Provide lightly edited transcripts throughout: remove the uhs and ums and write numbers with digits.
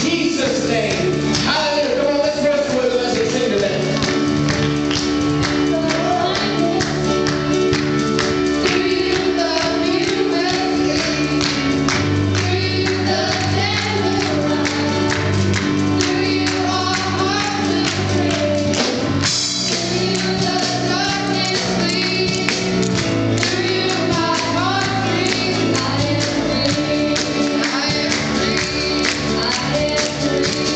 Jesus' name. Hallelujah. Come on, let's press with him as we sing to them. Thank you.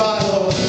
Bible.